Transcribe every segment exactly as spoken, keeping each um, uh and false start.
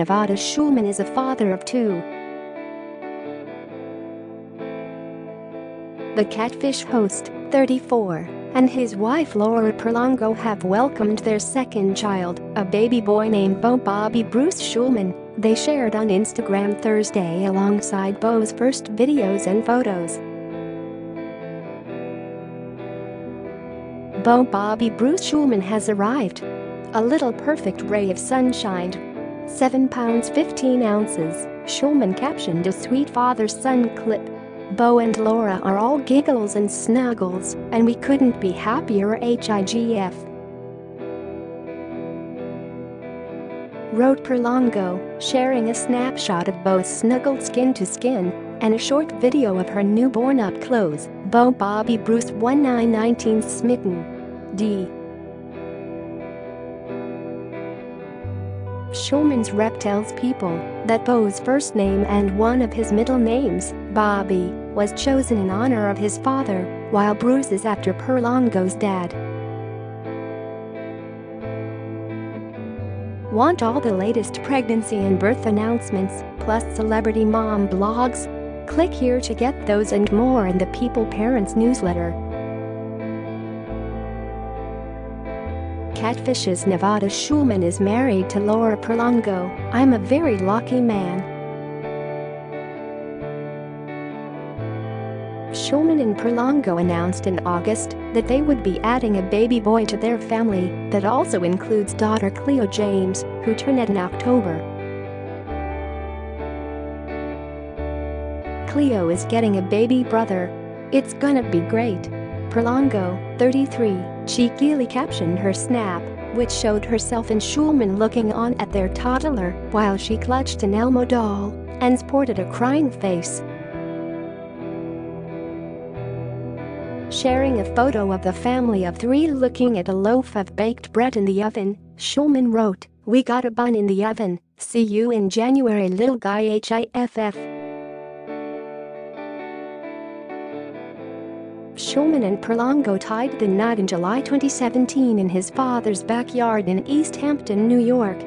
Nevada Schulman is a father of two. The Catfish host, thirty-four, and his wife Laura Perlongo have welcomed their second child, a baby boy named Beau Bobby Bruce Schulman. They shared on Instagram Thursday alongside Beau's first videos and photos. Beau Bobby Bruce Schulman has arrived. A little perfect ray of sunshine. seven pounds fifteen ounces, Schulman captioned a sweet father-son clip. Beau and Laura are all giggles and snuggles, and we couldn't be happier. H I G F. Wrote Perlongo, sharing a snapshot of Beau's snuggled skin to skin, and a short video of her newborn up close. Beau Bobby Bruce nineteen nineteen smitten. D. Schulman's rep tells People that Beau's first name and one of his middle names, Bobby, was chosen in honor of his father, while Bruce is after Perlongo's dad. Want all the latest pregnancy and birth announcements, plus celebrity mom blogs? Click here to get those and more in the People Parents newsletter. Catfish's Nevada Schulman is married to Laura Perlongo. I'm a very lucky man. Schulman and Perlongo announced in August that they would be adding a baby boy to their family that also includes daughter Cleo James, who turned in October. Cleo is getting a baby brother. It's gonna be great. Perlongo, thirty-three, cheekily captioned her snap, which showed herself and Schulman looking on at their toddler while she clutched an Elmo doll and sported a crying face. Sharing a photo of the family of three looking at a loaf of baked bread in the oven, Schulman wrote, "We got a bun in the oven, see you in January, little guy." H I F F. Schulman and Perlongo tied the knot in July twenty seventeen in his father's backyard in East Hampton, New York.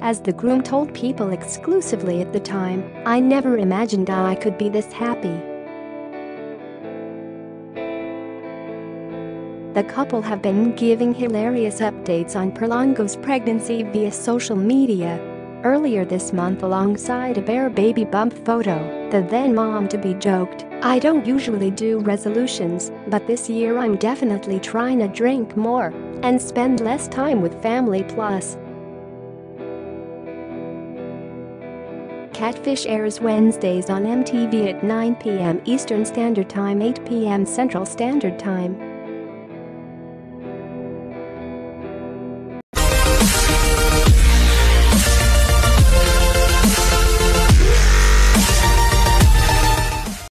As the groom told People exclusively at the time, "I never imagined I could be this happy." The couple have been giving hilarious updates on Perlongo's pregnancy via social media. Earlier this month, alongside a bare baby bump photo, the then mom-to-be joked, "I don't usually do resolutions, but this year I'm definitely trying to drink more and spend less time with family." Plus, Catfish airs Wednesdays on M T V at nine p m Eastern Standard Time, eight p m Central Standard Time.